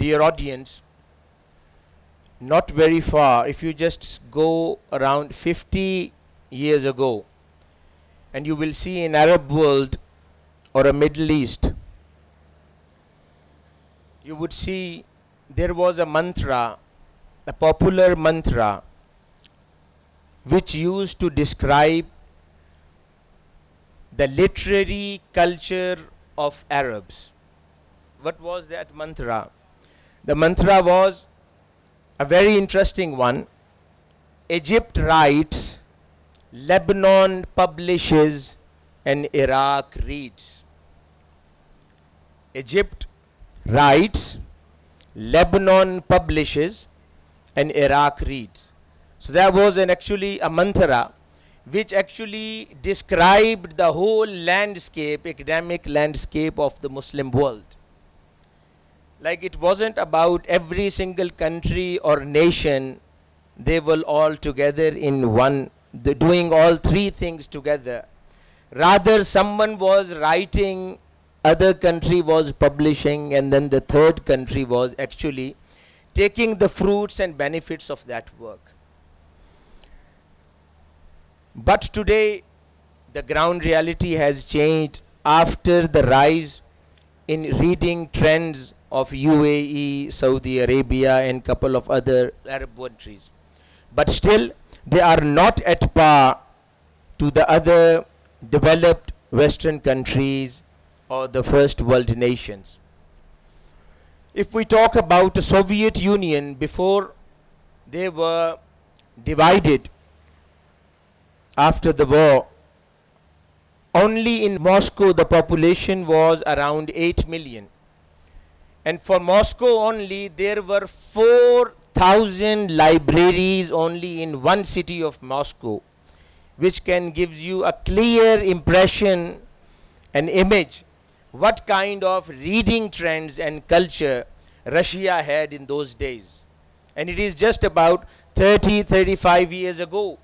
Dear audience, not very far, if you just go around 50 years ago, and you will see in Arab world or a Middle East, you would see there was a mantra, a popular mantra, which used to describe the literary culture of Arabs. What was that mantra? The mantra was a very interesting one. Egypt writes, Lebanon publishes, and Iraq reads. Egypt writes, Lebanon publishes, and Iraq reads. So there was actually a mantra which actually described the whole landscape, academic landscape of the Muslim world. Like it wasn't about every single country or nation, they were all together in one, doing all three things together. Rather, someone was writing, other country was publishing, and then the third country was actually taking the fruits and benefits of that work. But today, the ground reality has changed after the rise in reading trends of UAE, Saudi Arabia, and couple of other Arab countries. But still, they are not at par to the other developed Western countries or the first world nations. If we talk about the Soviet Union, before they were divided after the war, only in Moscow the population was around 8 million. And for Moscow only, there were 4,000 libraries only in one city of Moscow, which can give you a clear impression, an image, what kind of reading trends and culture Russia had in those days. And it is just about 30, 35 years ago,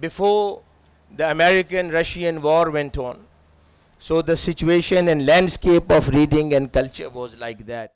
before the American-Russian war went on. So the situation and landscape of reading and culture was like that.